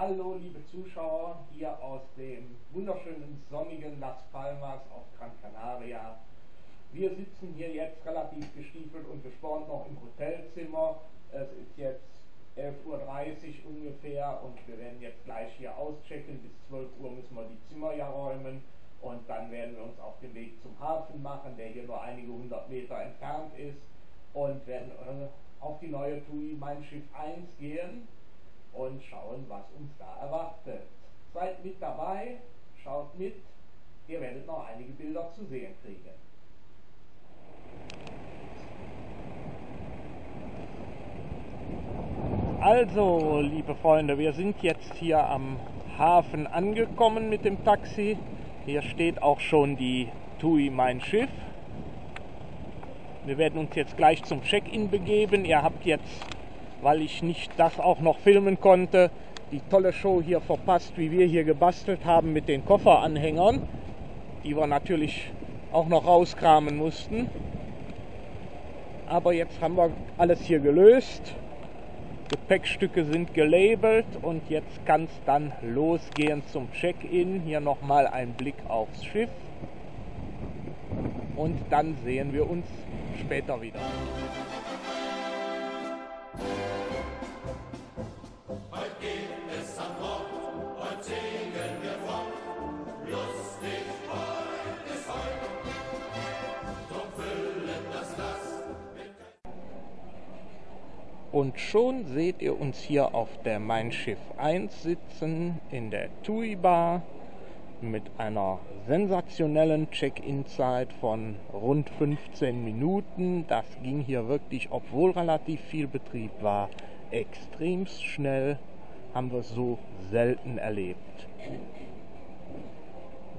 Hallo liebe Zuschauer hier aus dem wunderschönen sonnigen Las Palmas auf Gran Canaria. Wir sitzen hier jetzt relativ gestiefelt und gespornt noch im Hotelzimmer. Es ist jetzt 11:30 Uhr ungefähr und wir werden jetzt gleich hier auschecken. Bis 12 Uhr müssen wir die Zimmer ja räumen und dann werden wir uns auf den Weg zum Hafen machen, der hier nur einige hundert Meter entfernt ist, und werden auf die neue TUI Mein Schiff 1 gehen und schauen, was uns da erwartet. Seid mit dabei, schaut mit, ihr werdet noch einige Bilder zu sehen kriegen. Also, liebe Freunde, wir sind jetzt hier am Hafen angekommen mit dem Taxi. Hier steht auch schon die TUI Mein Schiff. Wir werden uns jetzt gleich zum Check-in begeben. Ihr habt jetzt, weil ich nicht das auch noch filmen konnte, die tolle Show hier verpasst, wie wir hier gebastelt haben mit den Kofferanhängern, die wir natürlich auch noch rauskramen mussten. Aber jetzt haben wir alles hier gelöst. Gepäckstücke sind gelabelt und jetzt kann es dann losgehen zum Check-in. Hier nochmal ein Blick aufs Schiff und dann sehen wir uns später wieder. Heute geht es an Bord, heute segeln wir fort, lustig, heute ist heute, drum füllen das Glas mit... Und schon seht ihr uns hier auf der Mein Schiff 1 sitzen, in der TUI Bar, mit einer sensationellen Check-in-Zeit von rund 15 Minuten. Das ging hier wirklich, obwohl relativ viel Betrieb war, extrem schnell. Haben wir so selten erlebt.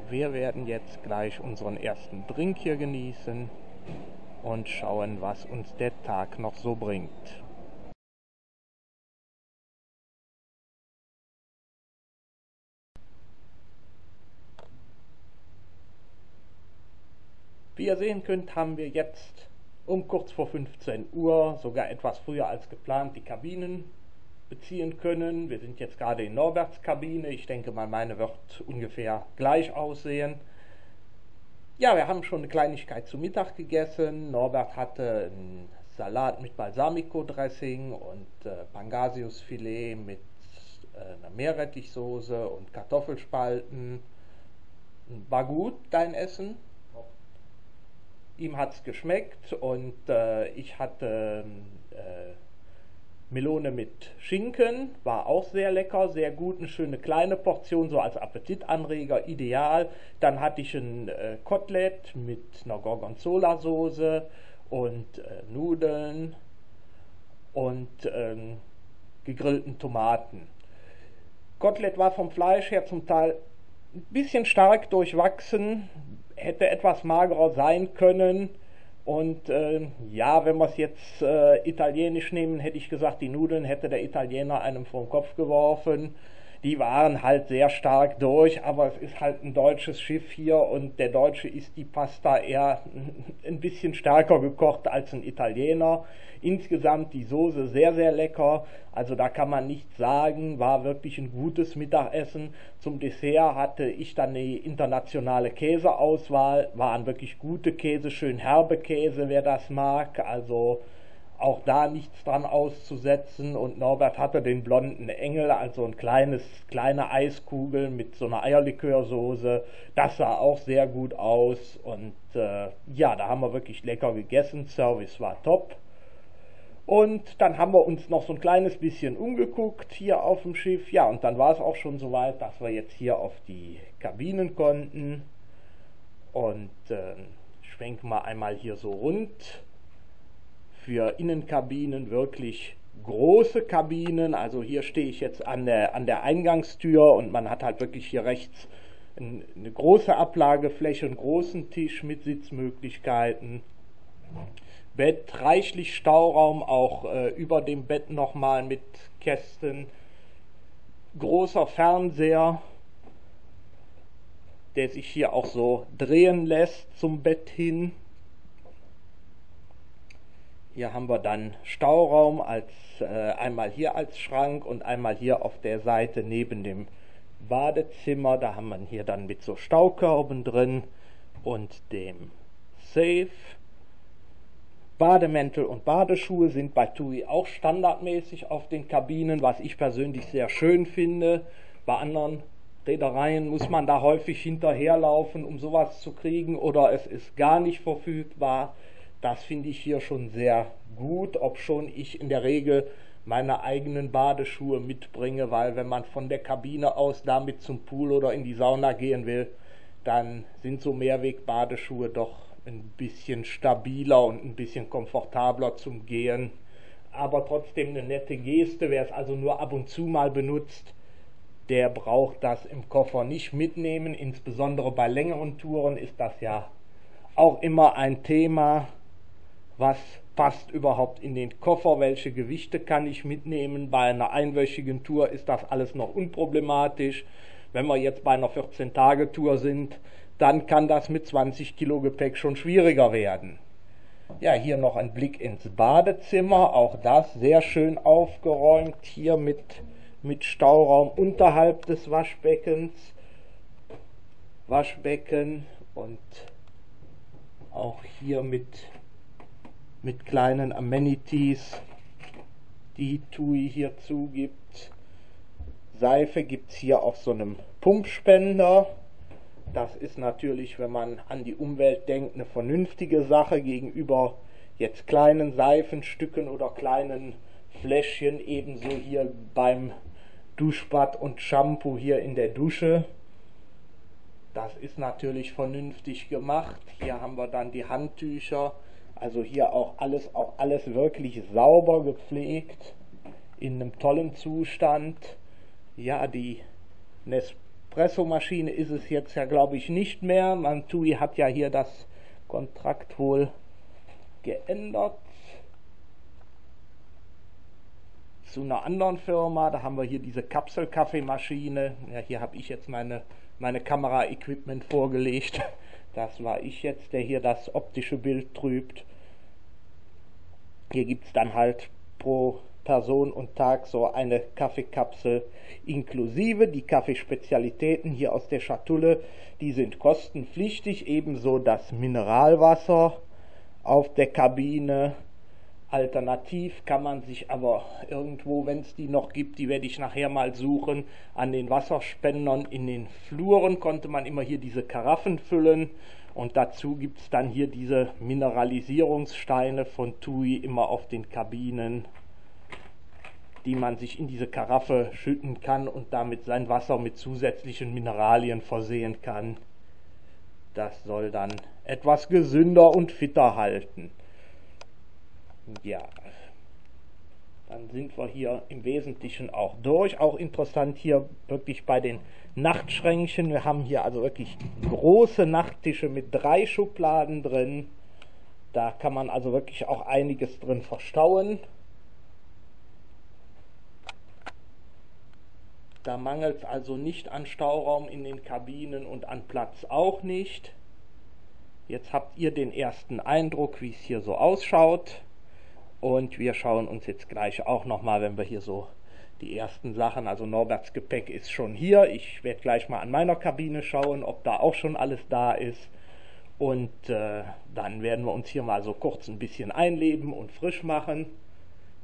Wir werden jetzt gleich unseren ersten Drink hier genießen und schauen, was uns der Tag noch so bringt. Wie ihr sehen könnt, haben wir jetzt um kurz vor 15 Uhr, sogar etwas früher als geplant, die Kabinen beziehen können. Wir sind jetzt gerade in Norberts Kabine. Ich denke mal, meine wird ungefähr gleich aussehen. Ja, wir haben schon eine Kleinigkeit zu Mittag gegessen. Norbert hatte einen Salat mit Balsamico-Dressing und Pangasiusfilet mit einer Meerrettichsoße und Kartoffelspalten. War gut, dein Essen? Ihm hat es geschmeckt und ich hatte Melone mit Schinken, war auch sehr lecker, sehr gut, eine schöne kleine Portion, so als Appetitanreger, ideal. Dann hatte ich ein Kotelett mit einer Gorgonzola-Soße und Nudeln und gegrillten Tomaten. Kotelett war vom Fleisch her zum Teil ein bisschen stark durchwachsen, hätte etwas magerer sein können und ja, wenn wir es jetzt italienisch nehmen, hätte ich gesagt, die Nudeln hätte der Italiener einem vor den Kopf geworfen. Die waren halt sehr stark durch, aber es ist halt ein deutsches Schiff hier und der Deutsche isst die Pasta eher ein bisschen stärker gekocht als ein Italiener. Insgesamt die Soße sehr, sehr lecker, also da kann man nichts sagen, war wirklich ein gutes Mittagessen. Zum Dessert hatte ich dann eine internationale Käseauswahl, waren wirklich gute Käse, schön herbe Käse, wer das mag, also... Auch da nichts dran auszusetzen, und Norbert hatte den blonden Engel, also ein kleine Eiskugel mit so einer Eierlikörsoße. Das sah auch sehr gut aus und ja, da haben wir wirklich lecker gegessen, Service war top. Und dann haben wir uns noch so ein kleines bisschen umgeguckt hier auf dem Schiff. Ja, und dann war es auch schon soweit, dass wir jetzt hier auf die Kabinen konnten. Und schwenken wir einmal hier so rund. Für Innenkabinen wirklich große Kabinen, also hier stehe ich jetzt an der Eingangstür und man hat halt wirklich hier rechts eine große Ablagefläche, einen großen Tisch mit Sitzmöglichkeiten, Bett, reichlich Stauraum, auch über dem Bett nochmal mit Kästen, großer Fernseher, der sich hier auch so drehen lässt zum Bett hin. Hier haben wir dann Stauraum, einmal hier als Schrank und einmal hier auf der Seite neben dem Badezimmer. Da haben wir hier dann mit so Staukörben drin und dem Safe. Bademäntel und Badeschuhe sind bei TUI auch standardmäßig auf den Kabinen, was ich persönlich sehr schön finde. Bei anderen Reedereien muss man da häufig hinterherlaufen, um sowas zu kriegen, oder es ist gar nicht verfügbar. Das finde ich hier schon sehr gut, obschon ich in der Regel meine eigenen Badeschuhe mitbringe, weil wenn man von der Kabine aus damit zum Pool oder in die Sauna gehen will, dann sind so Mehrweg-Badeschuhe doch ein bisschen stabiler und ein bisschen komfortabler zum Gehen. Aber trotzdem eine nette Geste. Wer es also nur ab und zu mal benutzt, der braucht das im Koffer nicht mitnehmen. Insbesondere bei längeren Touren ist das ja auch immer ein Thema. Was passt überhaupt in den Koffer? Welche Gewichte kann ich mitnehmen? Bei einer einwöchigen Tour ist das alles noch unproblematisch. Wenn wir jetzt bei einer 14-Tage-Tour sind, dann kann das mit 20 Kilo Gepäck schon schwieriger werden. Ja, hier noch ein Blick ins Badezimmer. Auch das sehr schön aufgeräumt. Hier mit Stauraum unterhalb des Waschbeckens. Waschbecken und auch hier mit kleinen Amenities, die TUI hier zugibt. Seife gibt es hier auf so einem Pumpspender. Das ist natürlich, wenn man an die Umwelt denkt, eine vernünftige Sache gegenüber jetzt kleinen Seifenstücken oder kleinen Fläschchen, ebenso hier beim Duschbad und Shampoo hier in der Dusche. Das ist natürlich vernünftig gemacht. Hier haben wir dann die Handtücher, also hier auch alles wirklich sauber gepflegt, in einem tollen Zustand. Ja, die Nespresso-Maschine ist es jetzt ja, glaube ich, nicht mehr. TUI hat ja hier das Kontrakt wohl geändert zu einer anderen Firma. Da haben wir hier diese Kapselkaffeemaschine. Ja, hier habe ich jetzt meine Kamera-Equipment vorgelegt. Das war ich jetzt, der hier das optische Bild trübt. Hier gibt es dann halt pro Person und Tag so eine Kaffeekapsel inklusive. Die Kaffeespezialitäten hier aus der Schatulle, die sind kostenpflichtig, ebenso das Mineralwasser auf der Kabine. Alternativ kann man sich aber irgendwo, wenn es die noch gibt, die werde ich nachher mal suchen, an den Wasserspendern in den Fluren konnte man immer hier diese Karaffen füllen. Und dazu gibt es dann hier diese Mineralisierungssteine von TUI immer auf den Kabinen, die man sich in diese Karaffe schütten kann und damit sein Wasser mit zusätzlichen Mineralien versehen kann. Das soll dann etwas gesünder und fitter halten. Ja, dann sind wir hier im Wesentlichen auch durch. Auch interessant hier wirklich bei den Nachtschränkchen. Wir haben hier also wirklich große Nachttische mit 3 Schubladen drin. Da kann man also wirklich auch einiges drin verstauen. Da mangelt es also nicht an Stauraum in den Kabinen und an Platz auch nicht. Jetzt habt ihr den ersten Eindruck, wie es hier so ausschaut. Und wir schauen uns jetzt gleich auch nochmal, wenn wir hier so die ersten Sachen, also Norberts Gepäck ist schon hier. Ich werde gleich mal an meiner Kabine schauen, ob da auch schon alles da ist. Und dann werden wir uns hier mal so kurz ein bisschen einleben und frisch machen.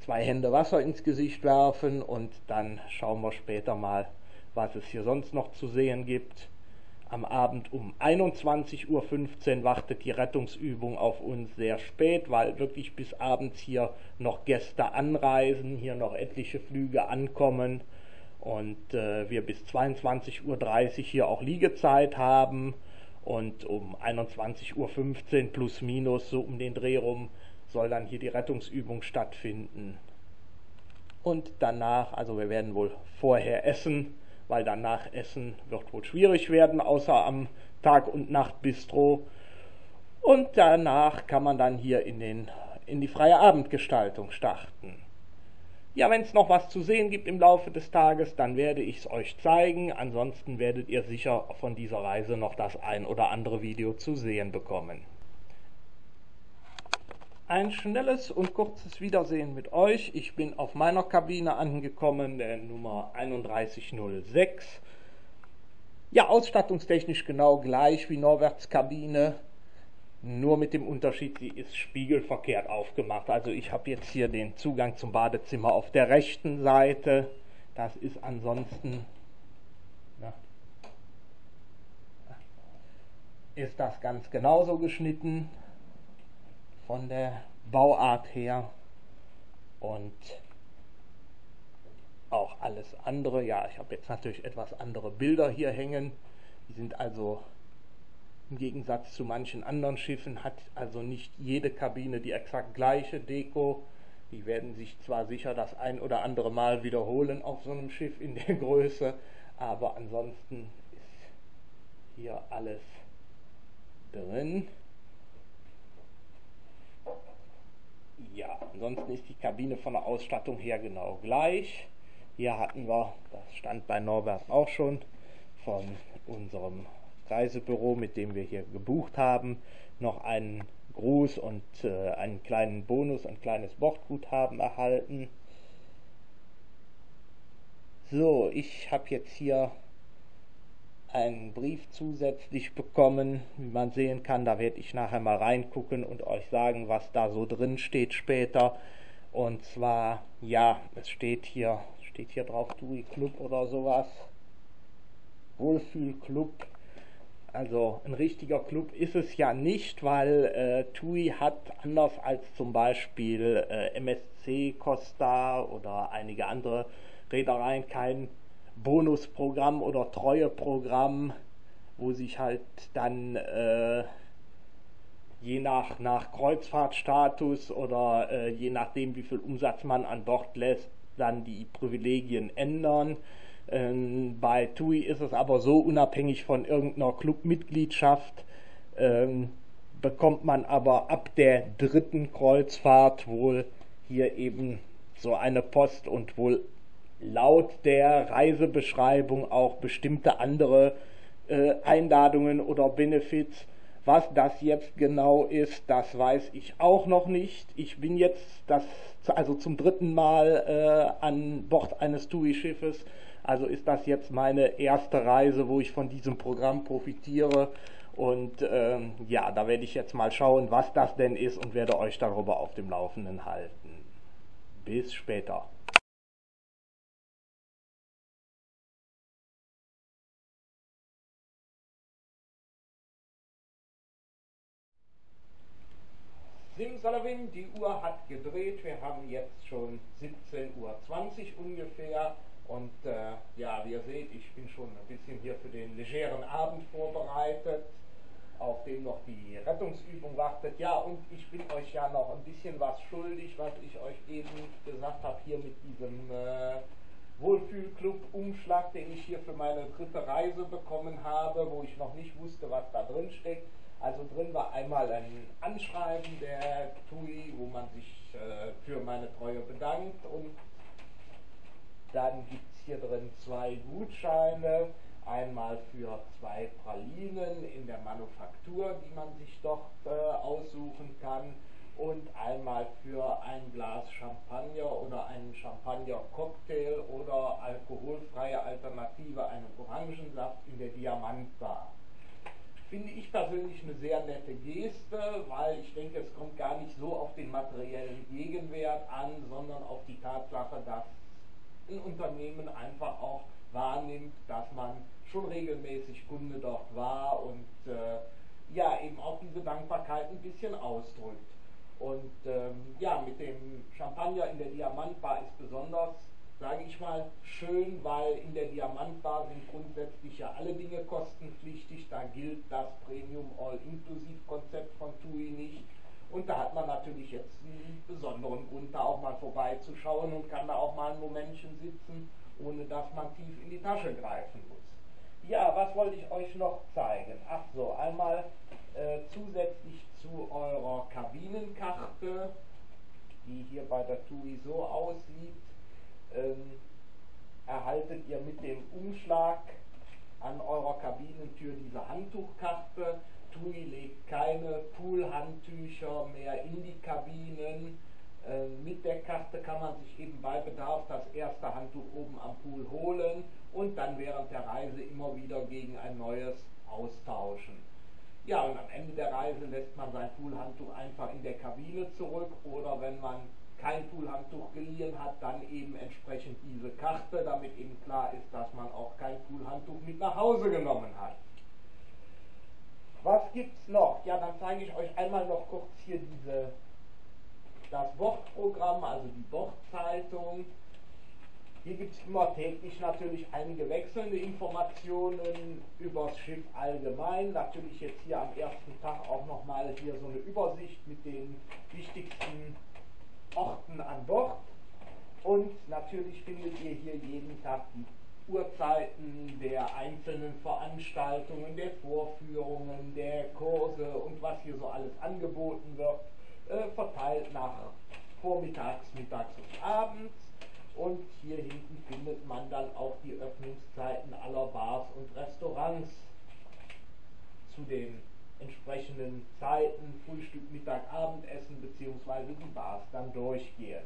2 Hände Wasser ins Gesicht werfen und dann schauen wir später mal, was es hier sonst noch zu sehen gibt. Am Abend um 21:15 Uhr wartet die Rettungsübung auf uns, sehr spät, weil wirklich bis abends hier noch Gäste anreisen, hier noch etliche Flüge ankommen und wir bis 22:30 Uhr hier auch Liegezeit haben und um 21:15 Uhr plus minus so um den Dreh rum soll dann hier die Rettungsübung stattfinden. Und danach, also wir werden wohl vorher essen, weil danach Essen wird wohl schwierig werden, außer am Tag- und Nachtbistro. Und danach kann man dann hier in die freie Abendgestaltung starten. Ja, wenn es noch was zu sehen gibt im Laufe des Tages, dann werde ich es euch zeigen. Ansonsten werdet ihr sicher von dieser Reise noch das ein oder andere Video zu sehen bekommen. Ein schnelles und kurzes Wiedersehen mit euch. Ich bin auf meiner Kabine angekommen, der Nummer 3106. Ja, ausstattungstechnisch genau gleich wie Norberts Kabine, nur mit dem Unterschied, sie ist spiegelverkehrt aufgemacht. Also ich habe jetzt hier den Zugang zum Badezimmer auf der rechten Seite. Das ist ansonsten... Ja, ist das ganz genauso geschnitten von der Bauart her und auch alles andere. Ja, ich habe jetzt natürlich etwas andere Bilder hier hängen. Die sind also im Gegensatz zu manchen anderen Schiffen, hat also nicht jede Kabine die exakt gleiche Deko. Die werden sich zwar sicher das ein oder andere Mal wiederholen auf so einem Schiff in der Größe, aber ansonsten ist hier alles drin. Ja, ansonsten ist die Kabine von der Ausstattung her genau gleich. Hier hatten wir, das stand bei Norbert auch schon, von unserem Reisebüro, mit dem wir hier gebucht haben, noch einen Gruß und einen kleinen Bonus, ein kleines Bordguthaben erhalten. So, ich habe jetzt hier einen Brief zusätzlich bekommen, wie man sehen kann. Da werde ich nachher mal reingucken und euch sagen, was da so drin steht später. Und zwar, ja, es steht hier drauf TUI Club oder sowas, Wohlfühlclub. Also ein richtiger Club ist es ja nicht, weil TUI hat, anders als zum Beispiel MSC Costa oder einige andere Reedereien, kein Bonusprogramm oder Treueprogramm, wo sich halt dann je nach Kreuzfahrtstatus oder je nachdem, wie viel Umsatz man an Bord lässt, dann die Privilegien ändern. Bei TUI ist es aber so, unabhängig von irgendeiner Clubmitgliedschaft bekommt man aber ab der dritten Kreuzfahrt wohl hier eben so eine Post und wohl laut der Reisebeschreibung auch bestimmte andere Einladungen oder Benefits. Was das jetzt genau ist, das weiß ich auch noch nicht. Ich bin jetzt also zum dritten Mal an Bord eines TUI-Schiffes. Also ist das jetzt meine erste Reise, wo ich von diesem Programm profitiere. Und ja, da werde ich jetzt mal schauen, was das denn ist und werde euch darüber auf dem Laufenden halten. Bis später. Simsalabim, die Uhr hat gedreht, wir haben jetzt schon 17.20 Uhr ungefähr und ja, wie ihr seht, ich bin schon ein bisschen hier für den legeren Abend vorbereitet, auf dem noch die Rettungsübung wartet. Ja, und ich bin euch ja noch ein bisschen was schuldig, was ich euch eben gesagt habe, hier mit diesem Wohlfühlclub-Umschlag, den ich hier für meine dritte Reise bekommen habe, wo ich noch nicht wusste, was da drin steckt. Also drin war einmal ein Anschreiben der TUI, wo man sich für meine Treue bedankt, und dann gibt es hier drin zwei Gutscheine, einmal für zwei Pralinen in der Manufaktur, die man sich dort aussuchen kann, und einmal für ein Glas Champagner oder einen Champagner-Cocktail oder alkoholfreie Alternative, einen Orangensaft in der Diamantbar. Finde ich persönlich eine sehr nette Geste, weil ich denke, es kommt gar nicht so auf den materiellen Gegenwert an, sondern auf die Tatsache, dass ein Unternehmen einfach auch wahrnimmt, dass man schon regelmäßig Kunde dort war und ja, eben auch diese Dankbarkeit ein bisschen ausdrückt. Und ja, mit dem Champagner in der Diamantbar ist besonders, sage ich mal, schön, weil in der Diamantbar sind grundsätzlich ja alle Dinge kostenpflichtig, da gilt das Premium All-Inklusiv-Konzept von TUI nicht, und da hat man natürlich jetzt einen besonderen Grund, da auch mal vorbeizuschauen und kann da auch mal ein Momentchen sitzen, ohne dass man tief in die Tasche greifen muss. Ja, was wollte ich euch noch zeigen? Ach so, einmal zusätzlich zu eurer Kabinenkarte, die hier bei der TUI so aussieht, erhaltet ihr mit dem Umschlag an eurer Kabinentür diese Handtuchkarte. TUI legt keine Poolhandtücher mehr in die Kabinen. Mit der Karte kann man sich eben bei Bedarf das erste Handtuch oben am Pool holen und dann während der Reise immer wieder gegen ein neues austauschen. Ja, und am Ende der Reise lässt man sein Poolhandtuch einfach in der Kabine zurück, oder wenn man kein Poolhandtuch geliehen hat, dann eben entsprechend diese Karte, damit eben klar ist, dass man auch kein Poolhandtuch mit nach Hause genommen hat. Was gibt's noch? Ja, dann zeige ich euch einmal noch kurz hier das Bordprogramm, also die Bordzeitung. Hier gibt es immer täglich natürlich einige wechselnde Informationen übers Schiff allgemein. Natürlich jetzt hier am ersten Tag auch nochmal hier so eine Übersicht mit den wichtigsten Orten an Bord. Und natürlich findet ihr hier jeden Tag die Uhrzeiten der einzelnen Veranstaltungen, der Vorführungen, der Kurse und was hier so alles angeboten wird, verteilt nach vormittags, mittags und abends. Und hier hinten findet man dann auch die Öffnungszeiten aller Bars und Restaurants zu den entsprechenden Zeiten, Frühstück, Mittag, Abendessen, beziehungsweise die Bars dann durchgehen.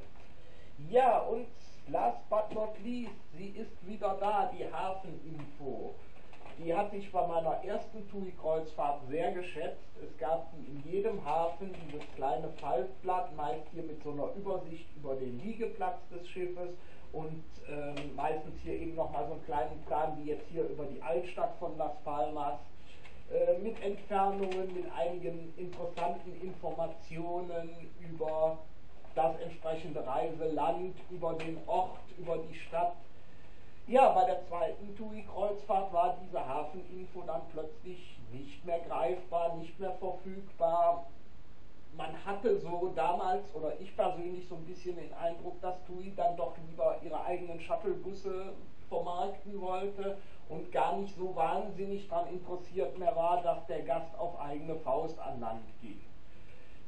Ja, und last but not least, sie ist wieder da, die Hafeninfo. Die hatte ich bei meiner ersten TUI-Kreuzfahrt sehr geschätzt. Es gab in jedem Hafen dieses kleine Faltblatt, meist hier mit so einer Übersicht über den Liegeplatz des Schiffes und meistens hier eben nochmal so einen kleinen Plan, wie jetzt hier über die Altstadt von Las Palmas, mit Entfernungen, mit einigen interessanten Informationen über das entsprechende Reiseland, über den Ort, über die Stadt. Ja, bei der zweiten TUI-Kreuzfahrt war diese Hafeninfo dann plötzlich nicht mehr greifbar, nicht mehr verfügbar. Man hatte so damals, oder ich persönlich, so ein bisschen den Eindruck, dass TUI dann doch lieber ihre eigenen Shuttlebusse vermarkten wollte und gar nicht so wahnsinnig daran interessiert mehr war, dass der Gast auf eigene Faust an Land ging.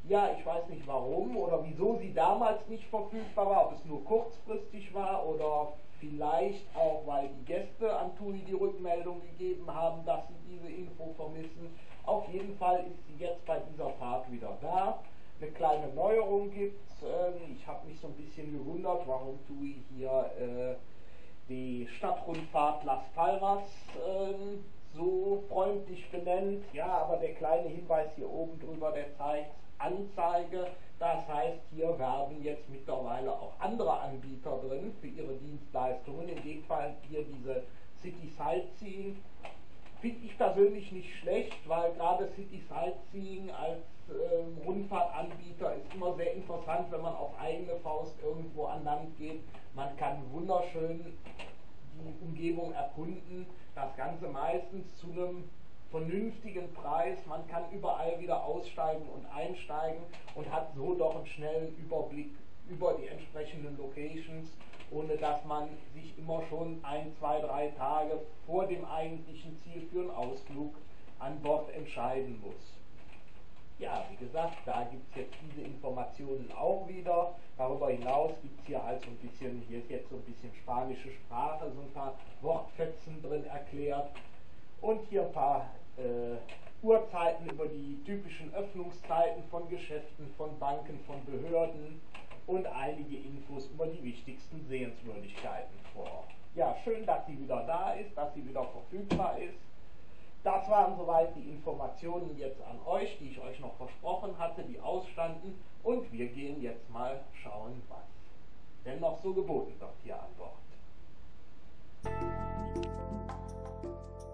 Ja, ich weiß nicht warum oder wieso sie damals nicht verfügbar war, ob es nur kurzfristig war oder vielleicht auch, weil die Gäste an TUI die Rückmeldung gegeben haben, dass sie diese Info vermissen. Auf jeden Fall ist sie jetzt bei dieser Fahrt wieder da. Eine kleine Neuerung gibt es. Ich habe mich so ein bisschen gewundert, warum TUI hier die Stadtrundfahrt Las Palmas so freundlich benennt. Ja, aber der kleine Hinweis hier oben drüber, der zeigt Anzeige. Das heißt, hier werden jetzt mittlerweile auch andere Anbieter drin für ihre Dienstleistungen. In dem Fall hier diese City-Sightseeing. Finde ich persönlich nicht schlecht, weil gerade City-Sightseeing als Rundfahrtanbieter ist immer sehr interessant, wenn man auf eigene Faust irgendwo an Land geht. Man kann wunderschön die Umgebung erkunden. Das Ganze meistens zu einem vernünftigen Preis, man kann überall wieder aussteigen und einsteigen und hat so doch einen schnellen Überblick über die entsprechenden Locations, ohne dass man sich immer schon 1, 2, 3 Tage vor dem eigentlichen Ziel für einen Ausflug an Bord entscheiden muss. Ja, wie gesagt, da gibt es jetzt diese Informationen auch wieder. Darüber hinaus gibt es hier halt so ein bisschen, hier ist jetzt so ein bisschen spanische Sprache, so ein paar Wortfetzen drin erklärt. Und hier ein paar Uhrzeiten über die typischen Öffnungszeiten von Geschäften, von Banken, von Behörden und einige Infos über die wichtigsten Sehenswürdigkeiten vor Ort. Ja, schön, dass sie wieder da ist, dass sie wieder verfügbar ist. Das waren soweit die Informationen jetzt an euch, die ich euch noch versprochen hatte, die ausstanden. Und wir gehen jetzt mal schauen, was denn noch so geboten wird hier an Bord.